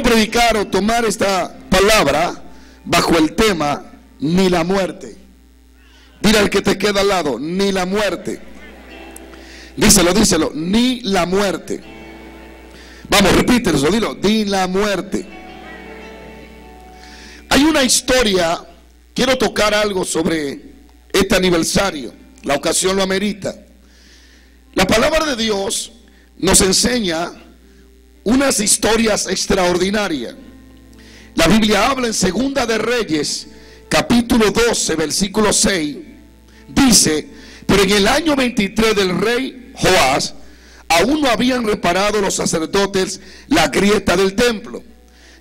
quiero predicar o tomar esta palabra bajo el tema ni la muerte. Dile al que te queda al lado, ni la muerte. Díselo, díselo, ni la muerte. Vamos, repítelo, dilo, ni la muerte. Hay una historia, quiero tocar algo sobre este aniversario, la ocasión lo amerita. La palabra de Dios nos enseña unas historias extraordinarias. La Biblia habla en Segunda de Reyes, capítulo 12, versículo 6, dice: pero en el año 23 del rey Joás, aún no habían reparado los sacerdotes la grieta del templo.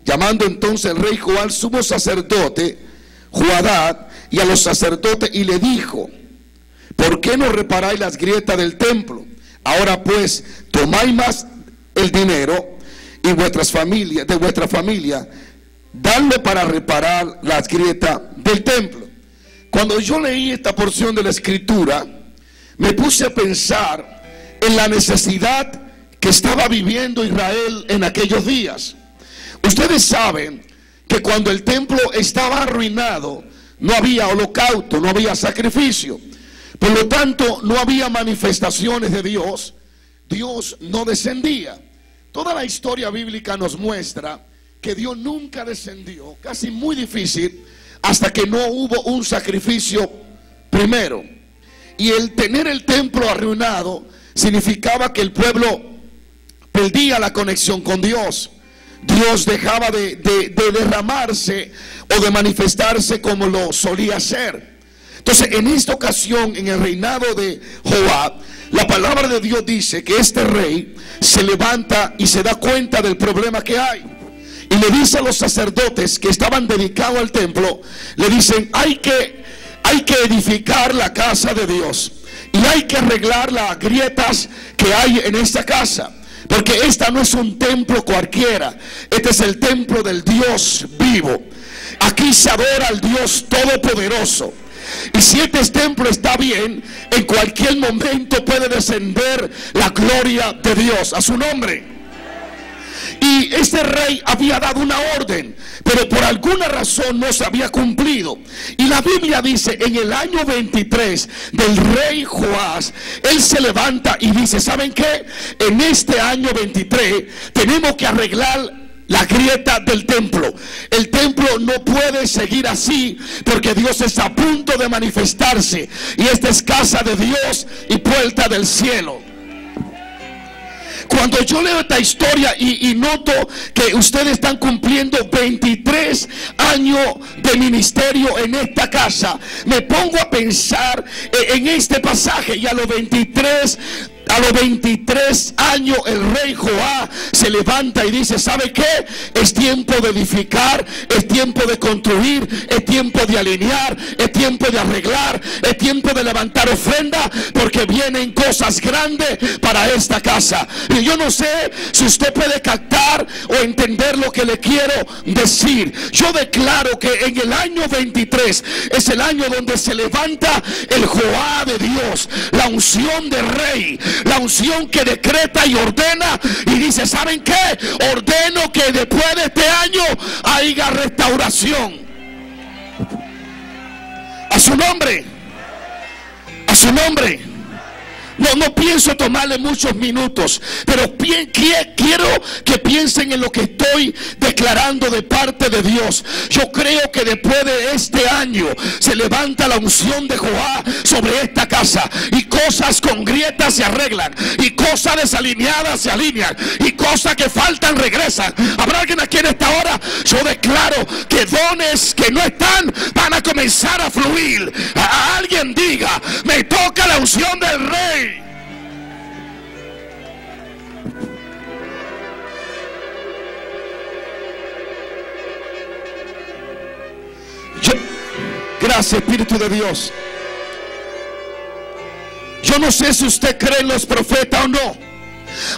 Llamando entonces el rey Joab al sumo sacerdote Joadad y a los sacerdotes, y le dijo: ¿por qué no reparáis las grietas del templo? Ahora pues, tomáis más el dinero y de vuestra familia, dadle para reparar las grietas del templo. Cuando yo leí esta porción de la escritura, me puse a pensar en la necesidad que estaba viviendo Israel en aquellos días. Ustedes saben que cuando el templo estaba arruinado, no había holocausto, no había sacrificio. Por lo tanto, no había manifestaciones de Dios. Dios no descendía. Toda la historia bíblica nos muestra que Dios nunca descendió, casi muy difícil, hasta que no hubo un sacrificio primero. Y el tener el templo arruinado significaba que el pueblo perdía la conexión con Dios. Dios dejaba de derramarse o de manifestarse como lo solía hacer. Entonces, en esta ocasión, en el reinado de Joab, la palabra de Dios dice que este rey se levanta y se da cuenta del problema que hay. Y le dice a los sacerdotes que estaban dedicados al templo, le dicen: hay que edificar la casa de Dios y hay que arreglar las grietas que hay en esta casa. Porque esta no es un templo cualquiera, este es el templo del Dios vivo. Aquí se adora al Dios todopoderoso. Y si este templo está bien, en cualquier momento puede descender la gloria de Dios a su nombre. Y este rey había dado una orden, pero por alguna razón no se había cumplido. Y la Biblia dice: en el año 23 del rey Joás, él se levanta y dice: ¿saben qué? En este año 23 tenemos que arreglar la grieta del templo. El templo no puede seguir así, porque Dios está a punto de manifestarse, y esta es casa de Dios y puerta del cielo. Cuando yo leo esta historia y noto que ustedes están cumpliendo 23 años de ministerio en esta casa, me pongo a pensar en este pasaje. Y a los 23 años el rey Joab se levanta y dice: ¿sabe qué? Es tiempo de edificar, es tiempo de construir, es tiempo de alinear, es tiempo de arreglar, es tiempo de levantar ofrenda, porque vienen cosas grandes para esta casa. Y yo no sé si usted puede captar o entender lo que le quiero decir. Yo declaro que en el año 23 es el año donde se levanta el Joab de Dios, la unción de rey, la unción que decreta y ordena y dice: ¿saben qué? Ordeno que después de este año haya restauración. A su nombre, a su nombre. No pienso tomarle muchos minutos, pero quiero que piensen en lo que estoy declarando de parte de Dios. Yo creo que después de este año se levanta la unción de Jehová sobre esta casa, y cosas con grietas se arreglan, y cosas desalineadas se alinean, y cosas que faltan regresan. ¿Habrá alguien aquí en esta hora? Yo declaro que dones que no están van a comenzar a fluir. A alguien diga: me toca la unción del rey. Gracias, Espíritu de Dios. Yo no sé si usted cree en los profetas o no,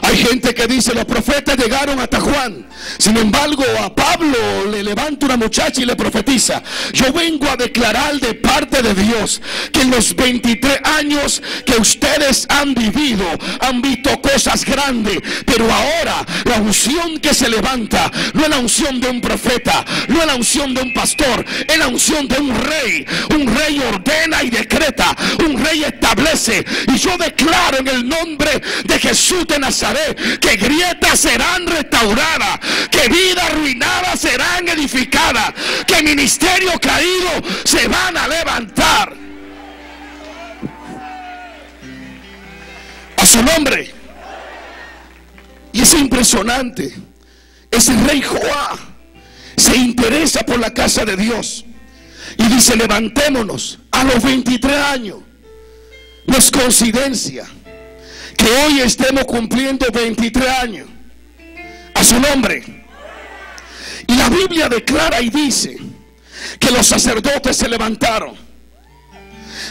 Hay gente que dice, los profetas llegaron hasta Juan. Sin embargo, a Pablo le levanta una muchacha y le profetiza. Yo vengo a declarar de parte de Dios que en los 23 años que ustedes han vivido, han visto cosas grandes. Pero ahora, la unción que se levanta, no es la unción de un profeta, no es la unción de un pastor, es la unción de un rey. Un rey ordena y decreta, un rey establece. Y yo declaro en el nombre de Jesús de Nazaret que grietas serán restauradas, que vidas arruinadas serán edificadas, que ministerios caídos se van a levantar. A su nombre. Y es impresionante, ese rey Joab se interesa por la casa de Dios y dice, levantémonos. A los 23 años no es coincidencia que hoy estemos cumpliendo 23 años. A su nombre. Y la Biblia declara y dice que los sacerdotes se levantaron.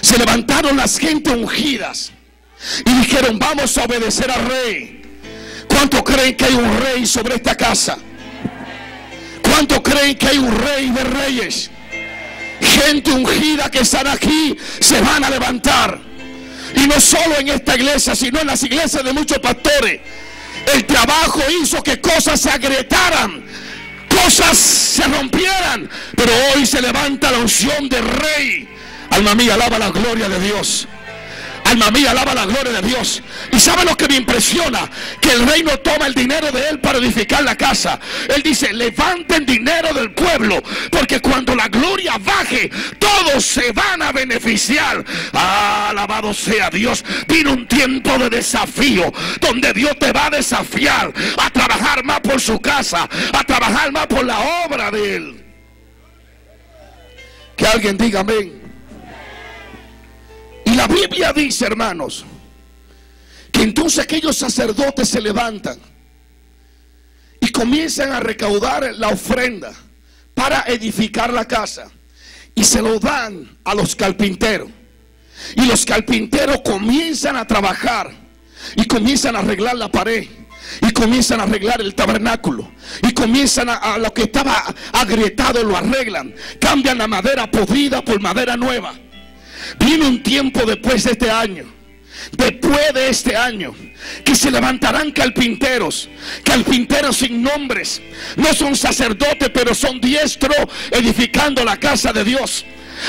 Se levantaron las gentes ungidas y dijeron, vamos a obedecer al rey. ¿Cuánto creen que hay un rey sobre esta casa? ¿Cuánto creen que hay un rey de reyes? Gente ungida que están aquí se van a levantar. Y no solo en esta iglesia, sino en las iglesias de muchos pastores. El trabajo hizo que cosas se agrietaran, cosas se rompieran, pero hoy se levanta la unción del rey. Alma mía, alaba la gloria de Dios. Alma mía, alaba la gloria de Dios. Y sabe lo que me impresiona, que el rey no toma el dinero de él para edificar la casa. Él dice, levanten dinero del pueblo, porque cuando la gloria baje, todos se van a beneficiar. Ah, alabado sea Dios. Tiene un tiempo de desafío, donde Dios te va a desafiar a trabajar más por su casa, a trabajar más por la obra de él. Que alguien diga amén. Y la Biblia dice, hermanos, que entonces aquellos sacerdotes se levantan y comienzan a recaudar la ofrenda para edificar la casa. Y se lo dan a los carpinteros. Y los carpinteros comienzan a trabajar y comienzan a arreglar la pared. Y comienzan a arreglar el tabernáculo. Y comienzan a lo que estaba agrietado lo arreglan. Cambian la madera podrida por madera nueva. Viene un tiempo después de este año, después de este año, que se levantarán carpinteros, carpinteros sin nombres, no son sacerdotes, pero son diestros edificando la casa de Dios.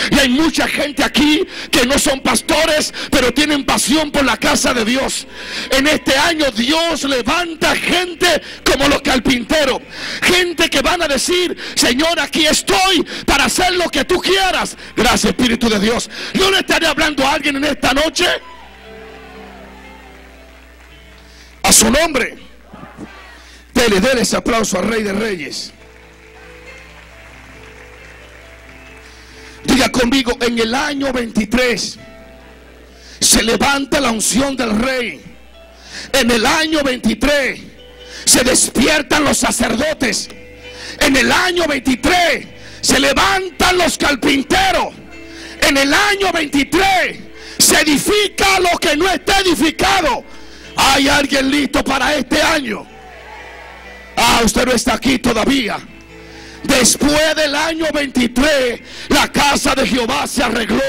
Y hay mucha gente aquí que no son pastores, pero tienen pasión por la casa de Dios. En este año Dios levanta gente como los carpinteros. Gente que van a decir, Señor, aquí estoy para hacer lo que tú quieras. Gracias, Espíritu de Dios. Yo le estaré hablando a alguien en esta noche. A su nombre. Dele ese aplauso al Rey de Reyes. Diga conmigo, en el año 23 se levanta la unción del rey. En el año 23 se despiertan los sacerdotes. En el año 23 se levantan los carpinteros. En el año 23 se edifica lo que no está edificado. ¿Hay alguien listo para este año? Ah, usted no está aquí todavía. Después del año 23, la casa de Jehová se arregló.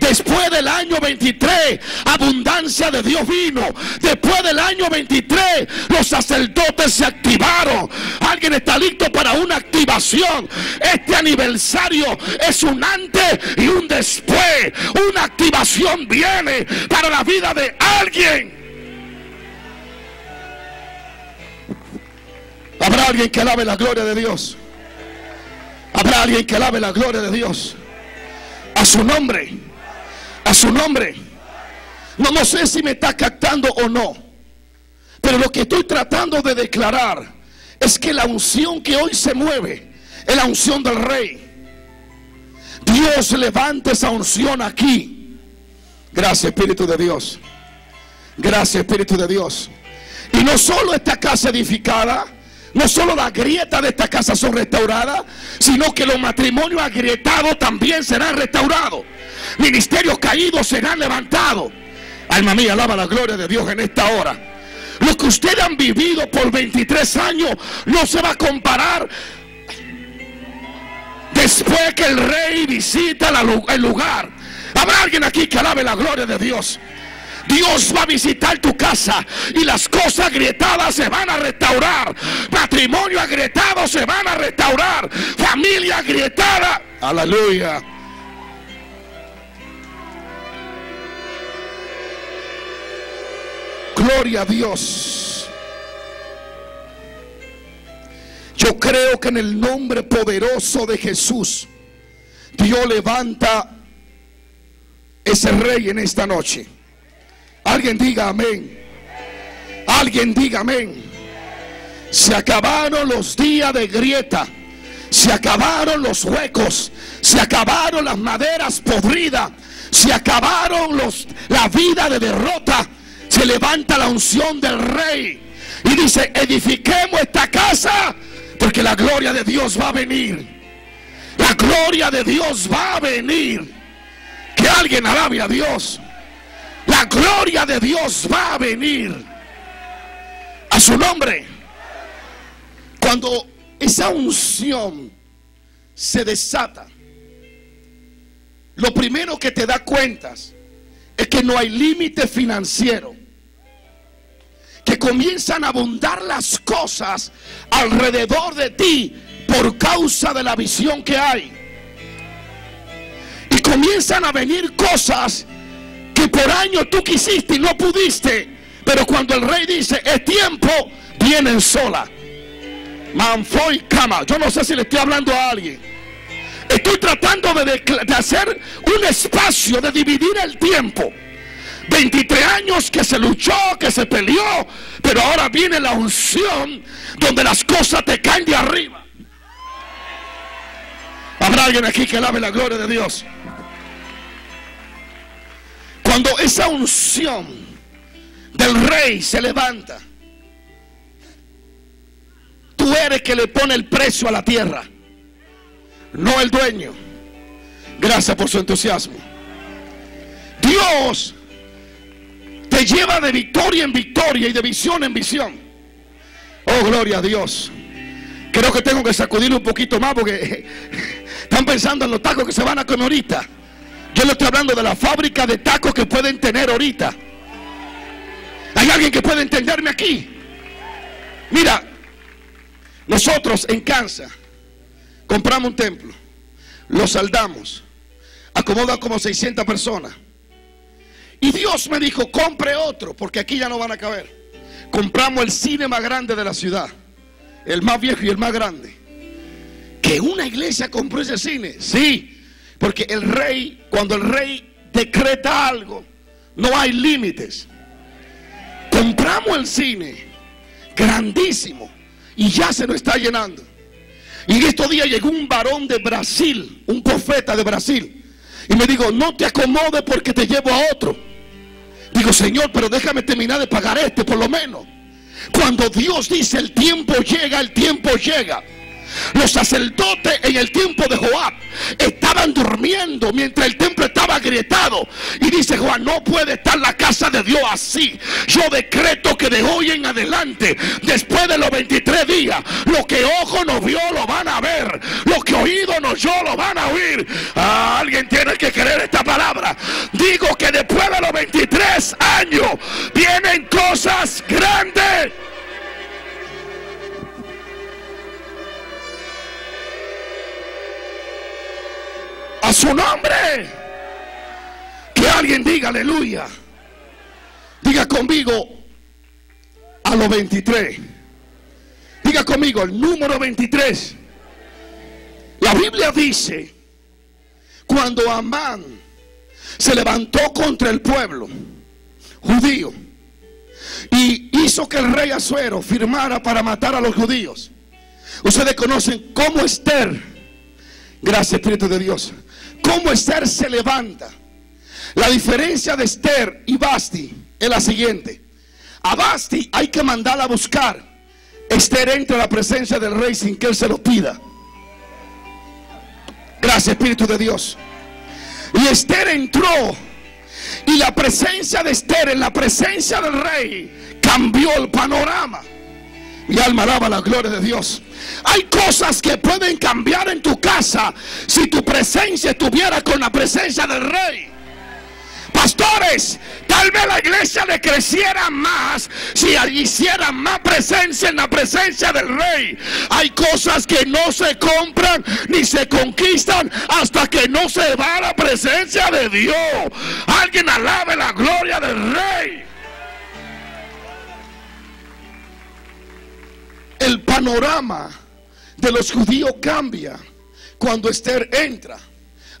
Después del año 23, abundancia de Dios vino. Después del año 23, los sacerdotes se activaron. Alguien está listo para una activación. Este aniversario es un antes y un después. Una activación viene para la vida de alguien. ¿Habrá alguien que alabe la gloria de Dios? Habrá alguien que alabe la gloria de Dios. A su nombre. A su nombre. No sé si me está captando o no, pero lo que estoy tratando de declarar es que la unción que hoy se mueve es la unción del rey. Dios levanta esa unción aquí. Gracias, Espíritu de Dios. Gracias, Espíritu de Dios. Y no solo esta casa edificada, no solo las grietas de esta casa son restauradas, sino que los matrimonios agrietados también serán restaurados. Ministerios caídos serán levantados. Alma mía, alaba la gloria de Dios en esta hora. Lo que ustedes han vivido por 23 años no se va a comparar después que el rey visita el lugar. Habrá alguien aquí que alabe la gloria de Dios. Dios va a visitar tu casa y las cosas agrietadas se van a restaurar. Matrimonio agrietado se van a restaurar. Familia agrietada. Aleluya. Gloria a Dios. Yo creo que en el nombre poderoso de Jesús, Dios levanta ese rey en esta noche. Alguien diga amén. Alguien diga amén. Se acabaron los días de grieta. Se acabaron los huecos. Se acabaron las maderas podridas. Se acabaron la vida de derrota. Se levanta la unción del rey y dice: edifiquemos esta casa, porque la gloria de Dios va a venir. La gloria de Dios va a venir. Que alguien alabe a Dios. La gloria de Dios va a venir. A su nombre. Cuando esa unción se desata, lo primero que te das cuenta es que no hay límite financiero, que comienzan a abundar las cosas alrededor de ti por causa de la visión que hay, y comienzan a venir cosas que por años tú quisiste y no pudiste, pero cuando el rey dice es tiempo, vienen sola. Manfoy Cama, yo no sé si le estoy hablando a alguien. Estoy tratando de hacer un espacio, de dividir el tiempo. 23 años que se luchó, que se peleó, pero ahora viene la unción donde las cosas te caen de arriba. Habrá alguien aquí que alabe la gloria de Dios. Cuando esa unción del rey se levanta, tú eres que le pone el precio a la tierra, no el dueño. Gracias por su entusiasmo. Dios te lleva de victoria en victoria y de visión en visión. Oh, gloria a Dios. Creo que tengo que sacudirle un poquito más, porque están pensando en los tacos que se van a comer ahorita. Yo le estoy hablando de la fábrica de tacos que pueden tener ahorita. ¿Hay alguien que puede entenderme aquí? Mira, nosotros en Kansas compramos un templo, lo saldamos, acomoda como 600 personas. Y Dios me dijo: compre otro, porque aquí ya no van a caber. Compramos el cine más grande de la ciudad, el más viejo y el más grande. ¿Que una iglesia compró ese cine? Sí, porque el rey, cuando el rey decreta algo, no hay límites. Compramos el cine, grandísimo, y ya se nos está llenando. Y en estos días llegó un varón de Brasil, un profeta de Brasil, y me dijo: no te acomodes porque te llevo a otro. Digo: Señor, pero déjame terminar de pagar este por lo menos. Cuando Dios dice el tiempo llega, el tiempo llega. Los sacerdotes en el tiempo de Joab estaban durmiendo mientras el templo estaba agrietado, y dice Joab: no puede estar la casa de Dios así. Yo decreto que de hoy en adelante, después de los 23 días, lo que ojo no vio lo van a ver, lo que oído no oyó lo van a oír. Alguien tiene que creer esta palabra. Digo que después de los 23 años vienen cosas grandes. A su nombre. Que alguien diga aleluya. Diga conmigo: a los 23. Diga conmigo el número 23. La Biblia dice: cuando Amán se levantó contra el pueblo judío y hizo que el rey Asuero firmara para matar a los judíos. Ustedes conocen cómo Esther, gracias Espíritu de Dios, cómo Esther se levanta. La diferencia de Esther y Vashti es la siguiente: a Vashti hay que mandarla a buscar. Esther entra a la presencia del rey sin que él se lo pida. Gracias Espíritu de Dios. Y Esther entró, y la presencia de Esther en la presencia del rey cambió el panorama. Mi alma alaba la gloria de Dios. Hay cosas que pueden cambiar en tu casa si tu presencia estuviera con la presencia del Rey. Pastores, tal vez la iglesia le creciera más si hiciera más presencia en la presencia del Rey. Hay cosas que no se compran ni se conquistan hasta que no se va a la presencia de Dios. Alguien alabe la gloria del Rey. El panorama de los judíos cambia cuando Esther entra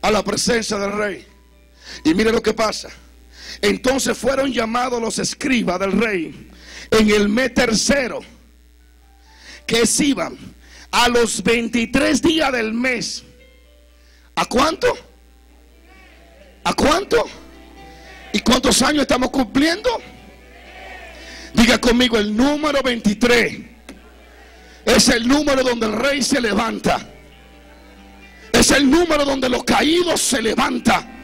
a la presencia del Rey. Y mire lo que pasa. Entonces fueron llamados los escribas del rey en el mes tercero, que es Sivan, a los 23 días del mes. ¿A cuánto? ¿A cuánto? ¿Y cuántos años estamos cumpliendo? Diga conmigo, el número 23 es el número donde el rey se levanta. Es el número donde los caídos se levantan.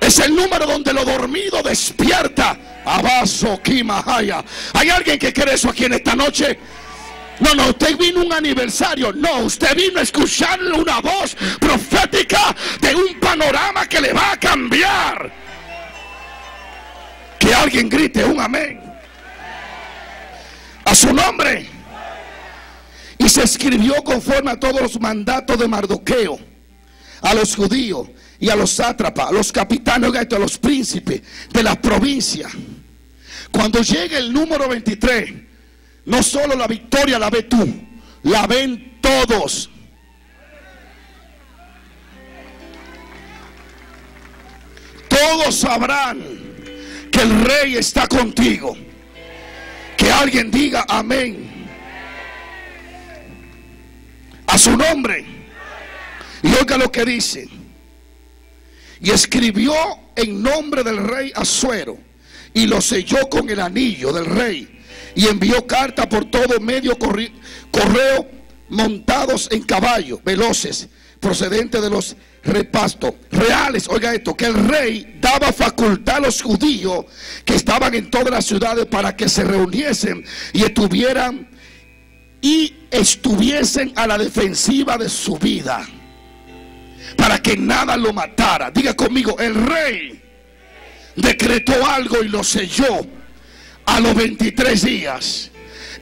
Es el número donde lo dormido despierta. Abaso Kimahaya. ¿Hay alguien que cree eso aquí en esta noche? No, no, usted vino a un aniversario. No, usted vino a escuchar una voz profética de un panorama que le va a cambiar. Que alguien grite un amén a su nombre. Y se escribió conforme a todos los mandatos de Mardoqueo, a los judíos y a los sátrapas, a los capitanes, a los príncipes de la provincia. Cuando llega el número 23, no solo la victoria la ves tú, la ven todos. Todos sabrán que el Rey está contigo. Que alguien diga amén a su nombre. Y oiga lo que dice. Y escribió en nombre del rey Asuero, y lo selló con el anillo del rey, y envió carta por todo medio correo, montados en caballos veloces, procedentes de los repastos reales. Oiga esto, que el rey daba facultad a los judíos que estaban en todas las ciudades para que se reuniesen y estuviesen a la defensiva de su vida, para que nada lo matara. Diga conmigo, el rey decretó algo y lo selló a los 23 días.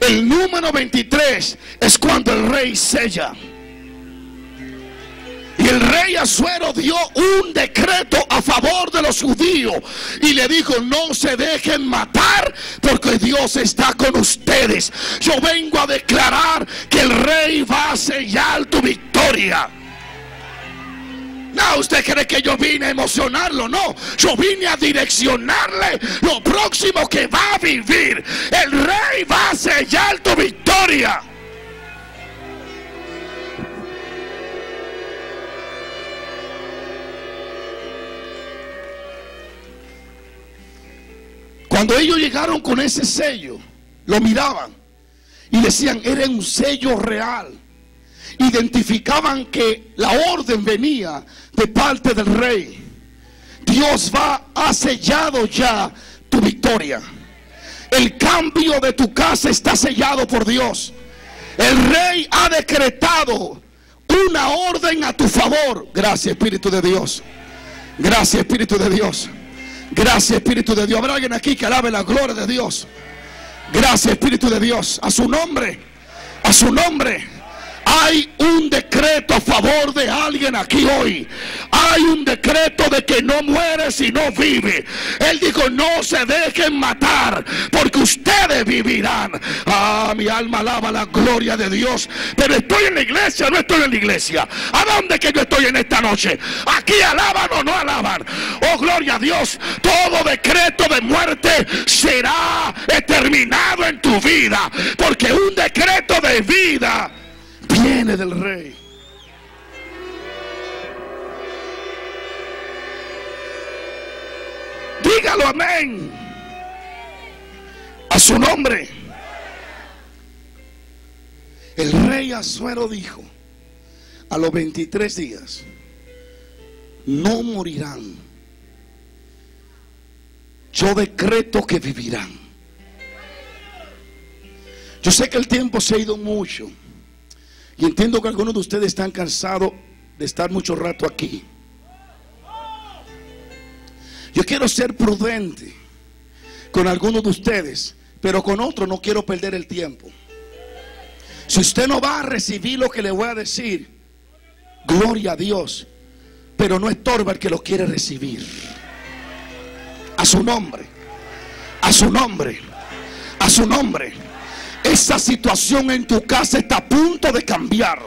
El número 23 es cuando el rey sella. Y el rey Asuero dio un decreto a favor de los judíos y le dijo, no se dejen matar porque Dios está con ustedes. Yo vengo a declarar que el rey va a sellar tu victoria. No, usted cree que yo vine a emocionarlo. No, yo vine a direccionarle lo próximo que va a vivir. El rey va a sellar tu victoria. Cuando ellos llegaron con ese sello, lo miraban y decían, era un sello real. Identificaban que la orden venía de parte del rey. Dios ha sellado ya tu victoria. El cambio de tu casa está sellado por Dios. El rey ha decretado una orden a tu favor. Gracias, Espíritu de Dios. Gracias, Espíritu de Dios. Gracias, Espíritu de Dios. Habrá alguien aquí que alabe la gloria de Dios. Gracias, Espíritu de Dios. A su nombre. A su nombre. Hay un decreto a favor de alguien aquí hoy. Hay un decreto de que no muere sino vive. Él dijo, no se dejen matar porque ustedes vivirán. Ah, mi alma alaba la gloria de Dios. Pero estoy en la iglesia, no estoy en la iglesia. ¿A dónde que yo estoy en esta noche? ¿Aquí alaban o no alaban? Oh, gloria a Dios. Todo decreto de muerte será exterminado en tu vida, porque un decreto de vida viene del rey. Dígalo amén a su nombre. El rey Asuero dijo, a los 23 días no morirán. Yo decreto que vivirán. Yo sé que el tiempo se ha ido mucho y entiendo que algunos de ustedes están cansados de estar mucho rato aquí. Yo quiero ser prudente con algunos de ustedes, pero con otros no quiero perder el tiempo. Si usted no va a recibir lo que le voy a decir, gloria a Dios, pero no estorba el que lo quiere recibir. A su nombre, a su nombre, a su nombre. Esa situación en tu casa está a punto de cambiar.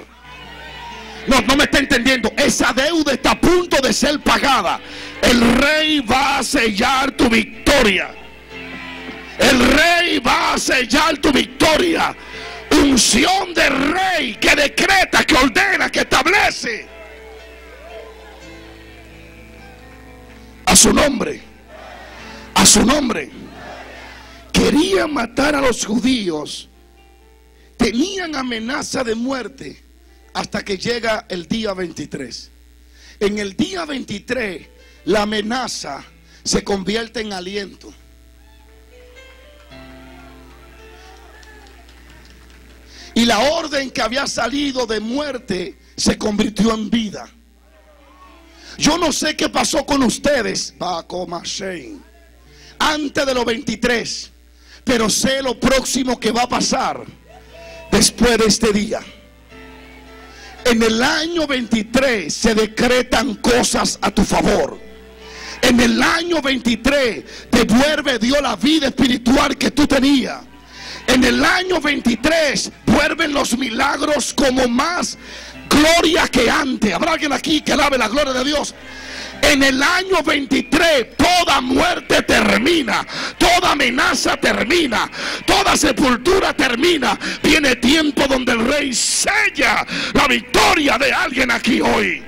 No me está entendiendo. Esa deuda está a punto de ser pagada. El Rey va a sellar tu victoria. El Rey va a sellar tu victoria. Unción del Rey que decreta, que ordena, que establece. A su nombre, a su nombre. Querían matar a los judíos, tenían amenaza de muerte, hasta que llega el día 23. En el día 23 la amenaza se convierte en aliento. Y la orden que había salido de muerte se convirtió en vida. Yo no sé qué pasó con ustedes antes de los 23, pero sé lo próximo que va a pasar después de este día. En el año 23 se decretan cosas a tu favor. En el año 23 te vuelve Dios la vida espiritual que tú tenías. En el año 23 vuelven los milagros como más gloria que antes. Habrá alguien aquí que alabe la gloria de Dios. En el año 23 toda muerte termina, toda amenaza termina, toda sepultura termina. Viene tiempo donde el Rey sella la victoria de alguien aquí hoy.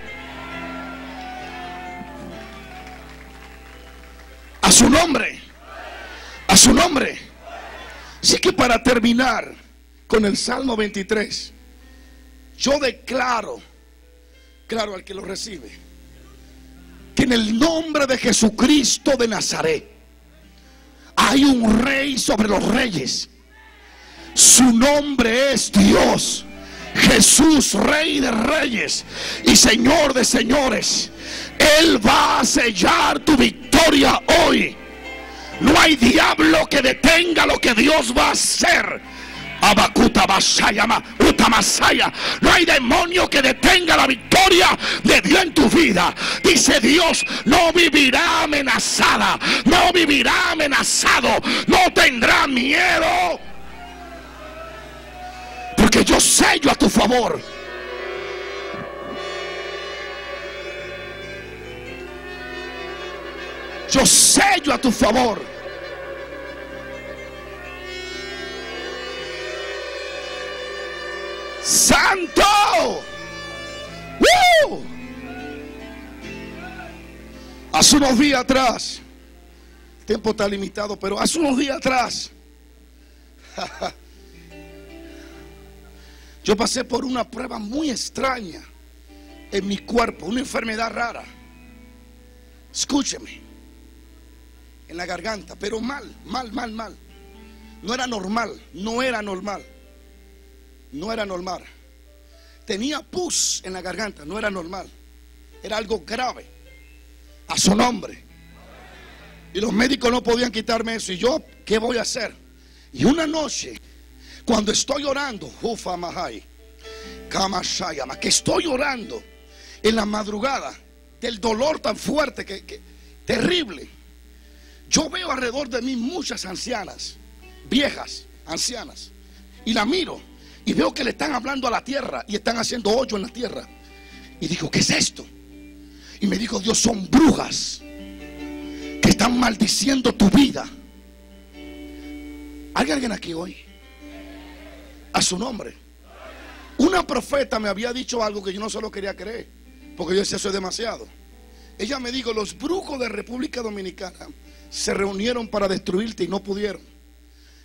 A su nombre, a su nombre. Así que para terminar con el Salmo 23, yo declaro, claro al que lo recibe, que en el nombre de Jesucristo de Nazaret hay un Rey sobre los reyes. Su nombre es Dios, Jesús, Rey de reyes y Señor de señores. Él va a sellar tu victoria hoy. No hay diablo que detenga lo que Dios va a hacer. No hay demonio que detenga la victoria de Dios en tu vida. Dice Dios, no vivirá amenazada, no vivirá amenazado, no tendrá miedo, porque yo sello a tu favor. Yo sello a tu favor. Santo. ¡Woo! Hace unos días atrás, el tiempo está limitado, pero hace unos días atrás yo pasé por una prueba muy extraña en mi cuerpo, una enfermedad rara, escúcheme, en la garganta, pero mal, no era normal. Tenía pus en la garganta, no era normal. Era algo grave. A su nombre. Y los médicos no podían quitarme eso. ¿Y yo qué voy a hacer? Y una noche, cuando estoy orando, que estoy orando en la madrugada, del dolor tan fuerte, que terrible, yo veo alrededor de mí muchas ancianas, viejas, ancianas, y la miro. Y veo que le están hablando a la tierra y están haciendo hoyo en la tierra. Y digo, ¿qué es esto? Y me dijo Dios, son brujas que están maldiciendo tu vida. ¿Hay alguien aquí hoy? A su nombre. Una profeta me había dicho algo que yo no se lo quería creer, porque yo decía, eso es demasiado. Ella me dijo, los brujos de República Dominicana se reunieron para destruirte y no pudieron.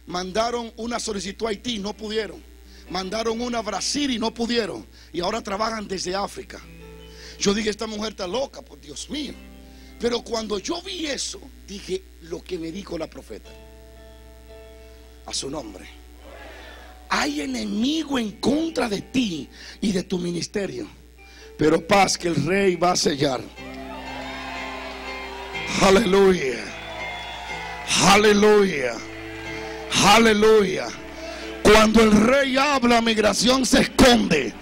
Mandaron una solicitud a Haití y no pudieron. Mandaron una a Brasil y no pudieron. Y ahora trabajan desde África. Yo dije, esta mujer está loca, por Dios mío. Pero cuando yo vi eso, dije lo que me dijo la profeta. A su nombre. hay enemigo en contra de ti y de tu ministerio, pero paz que el Rey va a sellar. Aleluya, aleluya, aleluya. Cuando el Rey habla, migración se esconde.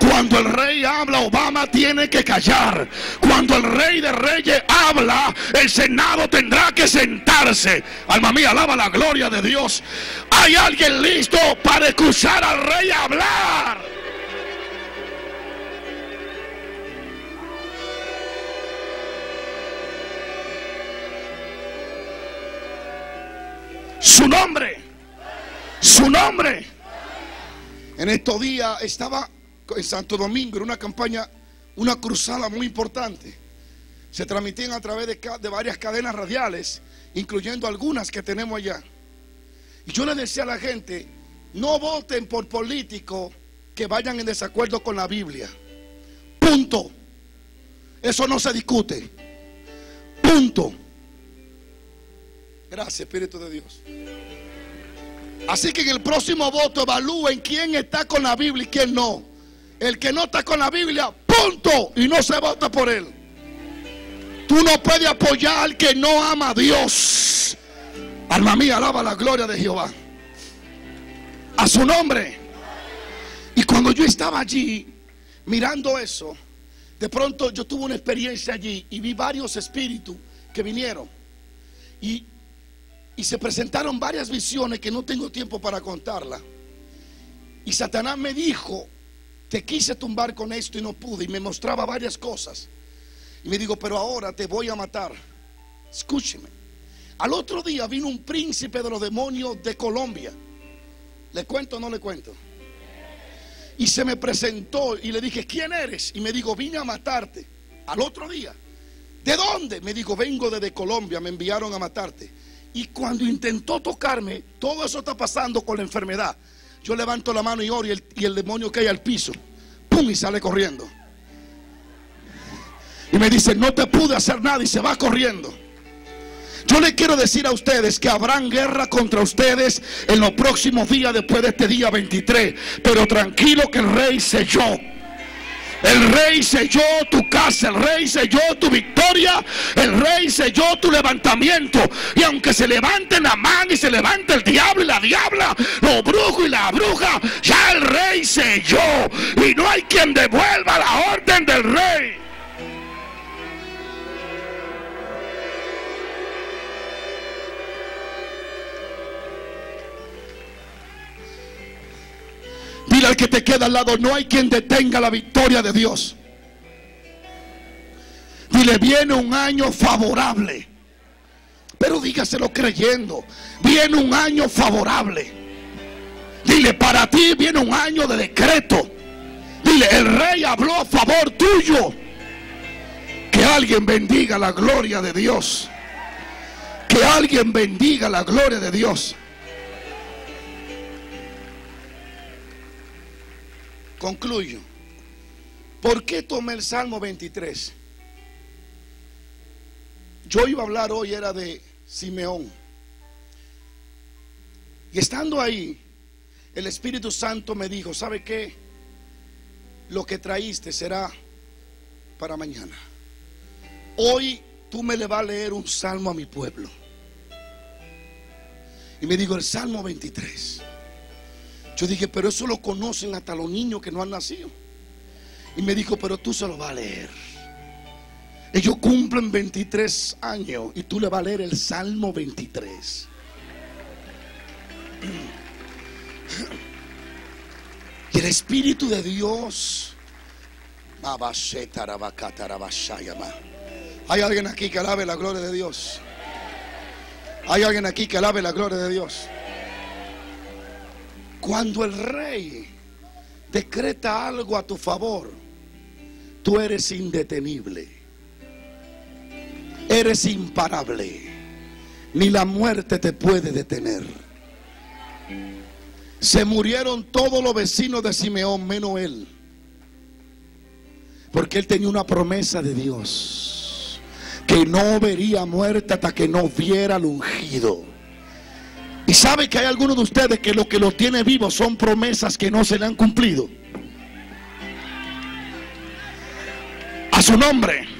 Cuando el Rey habla, Obama tiene que callar. Cuando el Rey de Reyes habla, el Senado tendrá que sentarse. Alma mía, alaba la gloria de Dios. Hay alguien listo para escuchar al Rey hablar. Su nombre, su nombre. En estos días estaba en Santo Domingo, en una campaña, una cruzada muy importante. Se transmitían a través de varias cadenas radiales, incluyendo algunas que tenemos allá. Y yo le decía a la gente: no voten por políticos que vayan en desacuerdo con la Biblia. Punto. Eso no se discute. Punto. Gracias, Espíritu de Dios. Así que en el próximo voto evalúen quién está con la Biblia y quién no. El que no está con la Biblia, punto, y no se vota por él. Tú no puedes apoyar al que no ama a Dios. Alma mía, alaba la gloria de Jehová. A su nombre. Y cuando yo estaba allí mirando eso, de pronto yo tuve una experiencia allí y vi varios espíritus que vinieron. Y se presentaron varias visiones que no tengo tiempo para contarlas. Y Satanás me dijo: te quise tumbar con esto y no pude. Y me mostraba varias cosas. Y me digo: pero ahora te voy a matar. Escúcheme. Al otro día vino un príncipe de los demonios de Colombia. ¿Le cuento o no le cuento? Y se me presentó y le dije: ¿quién eres? Y me dijo: vine a matarte. Al otro día. ¿De dónde? Me dijo: vengo desde Colombia, me enviaron a matarte. Y cuando intentó tocarme, todo eso está pasando con la enfermedad. Yo levanto la mano y oro y el demonio cae al piso. ¡Pum! Y sale corriendo. Y me dice: no te pude hacer nada, y se va corriendo. Yo le quiero decir a ustedes que habrán guerra contra ustedes en los próximos días después de este día 23. Pero tranquilo, que el Rey selló. El Rey selló tu casa, el Rey selló tu victoria, el Rey selló tu levantamiento. Y aunque se levante la mano y se levante el diablo y la diabla, los brujos y la bruja, ya el Rey selló. Y no hay quien devuelva la orden del Rey. Dile al que te queda al lado: no hay quien detenga la victoria de Dios. Dile: viene un año favorable. Pero dígaselo creyendo: viene un año favorable. Dile: para ti viene un año de decreto. Dile: el Rey habló a favor tuyo. Que alguien bendiga la gloria de Dios. Que alguien bendiga la gloria de Dios. Concluyo. ¿Por qué tomé el Salmo 23? Yo iba a hablar hoy, era de Simeón. Y estando ahí, el Espíritu Santo me dijo: ¿sabe qué? Lo que traíste será para mañana. Hoy tú me le vas a leer un salmo a mi pueblo. Y me dijo: el Salmo 23. Yo dije: pero eso lo conocen hasta los niños que no han nacido. Y me dijo: pero tú se lo vas a leer. Ellos cumplen 23 años y tú le vas a leer el Salmo 23. Y el Espíritu de Dios. Hay alguien aquí que alabe la gloria de Dios. Hay alguien aquí que alabe la gloria de Dios. Cuando el Rey decreta algo a tu favor, tú eres indetenible. Eres imparable. Ni la muerte te puede detener. Se murieron todos los vecinos de Simeón, menos él. Porque él tenía una promesa de Dios: que no vería muerte hasta que no viera al ungido. Y sabe que hay algunos de ustedes que lo que los tiene vivos son promesas que no se le han cumplido. A su nombre.